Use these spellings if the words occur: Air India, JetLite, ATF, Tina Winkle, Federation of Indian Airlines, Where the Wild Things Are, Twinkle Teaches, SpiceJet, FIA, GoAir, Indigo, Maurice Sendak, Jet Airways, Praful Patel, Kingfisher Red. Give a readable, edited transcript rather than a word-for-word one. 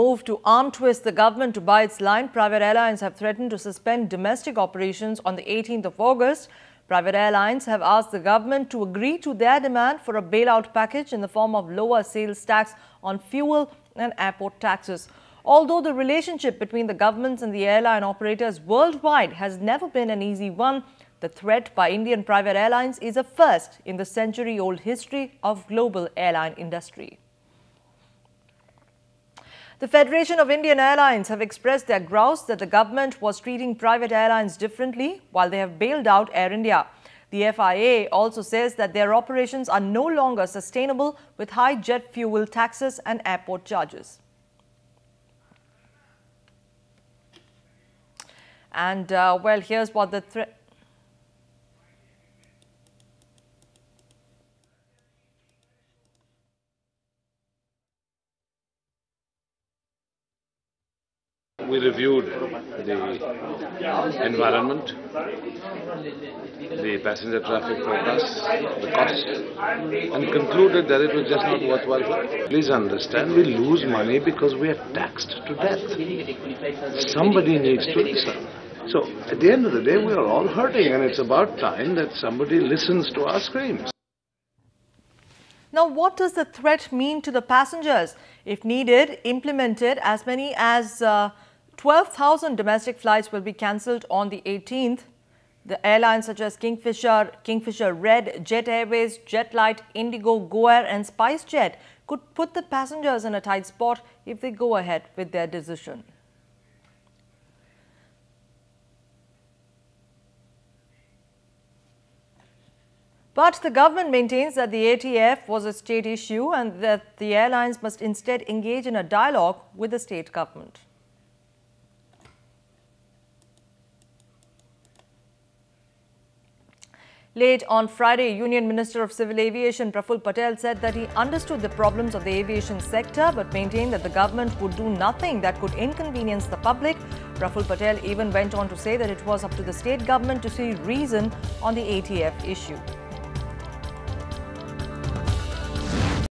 move to arm twist the government to buy its line, private airlines have threatened to suspend domestic operations on the 18th of August. Private airlines have asked the government to agree to their demand for a bailout package in the form of lower sales tax on fuel and airport taxes. Although the relationship between the governments and the airline operators worldwide has never been an easy one, the threat by Indian private airlines is a first in the century-old history of global airline industry. The Federation of Indian Airlines have expressed their grouse that the government was treating private airlines differently while they have bailed out Air India. The FIA also says that their operations are no longer sustainable with high jet fuel taxes and airport charges. And well, here's what the threat... We reviewed the environment, the passenger traffic forecast, the cost, and concluded that it was just not worthwhile. Please understand, we lose money because we are taxed to death. Somebody needs to listen. So, at the end of the day, we are all hurting, and it's about time that somebody listens to our screams. Now, what does the threat mean to the passengers? If needed, implemented, as many as 12,000 domestic flights will be cancelled on the 18th. The airlines such as Kingfisher Red, Jet Airways, JetLite, Indigo, GoAir and SpiceJet could put the passengers in a tight spot if they go ahead with their decision. But the government maintains that the ATF was a state issue and that the airlines must instead engage in a dialogue with the state government. Late on Friday, Union Minister of Civil Aviation Praful Patel said that he understood the problems of the aviation sector but maintained that the government would do nothing that could inconvenience the public. Praful Patel even went on to say that it was up to the state government to see reason on the ATF issue.